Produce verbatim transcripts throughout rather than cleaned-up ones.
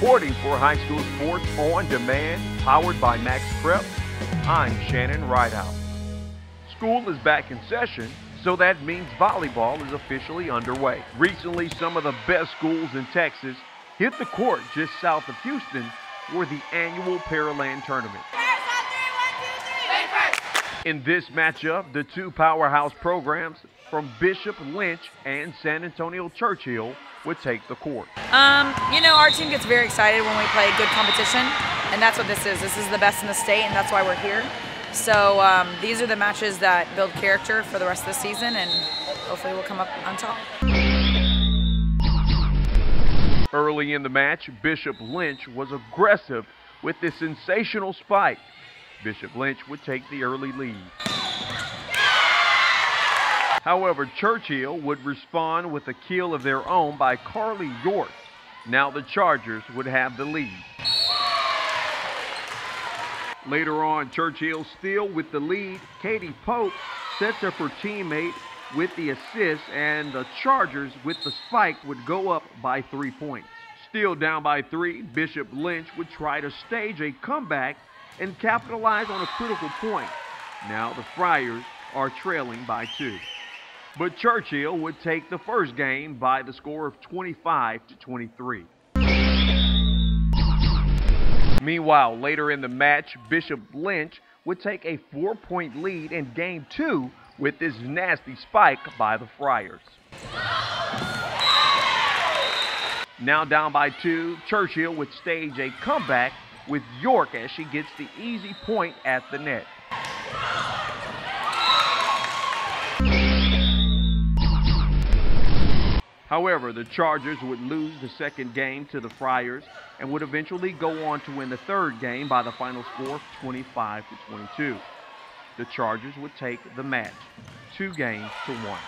reporting for high school sports on demand, powered by Max Prep. I'm Shannon Rideout. School is back in session, so that means volleyball is officially underway. Recently, some of the best schools in Texas hit the court just south of Houston for the annual Pearland Tournament. In this matchup, the two powerhouse programs from Bishop Lynch and San Antonio Churchill would take the court. Um, you know, our team gets very excited when we play good competition, and that's what this is. This is the best in the state, and that's why we're here. So um, these are the matches that build character for the rest of the season, and hopefully we'll come up on top. Early in the match, Bishop Lynch was aggressive with this sensational spike. Bishop Lynch would take the early lead. However, Churchill would respond with a kill of their own by Carly York. Now the Chargers would have the lead. Later on, Churchill still with the lead. Katie Pope sets up her teammate with the assist, and the Chargers with the spike would go up by three points. Still down by three, Bishop Lynch would try to stage a comeback and capitalize on a critical point. Now the Friars are trailing by two. But Churchill would take the first game by the score of twenty-five to twenty-three. Meanwhile, later in the match, Bishop Lynch would take a four-point lead in game two with this nasty spike by the Friars. Now down by two, Churchill would stage a comeback with York as she gets the easy point at the net. However, the Chargers would lose the second game to the Friars and would eventually go on to win the third game by the final score of twenty-five to twenty-two. The Chargers would take the match, two games to one.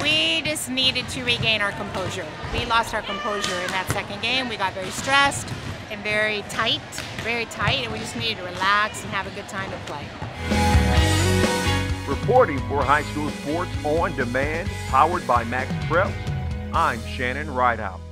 We just needed to regain our composure. We lost our composure in that second game. We got very stressed and very tight, very tight, and we just needed to relax and have a good time to play. Reporting for high school sports on demand, powered by Max Prep, I'm Shannon Rideout.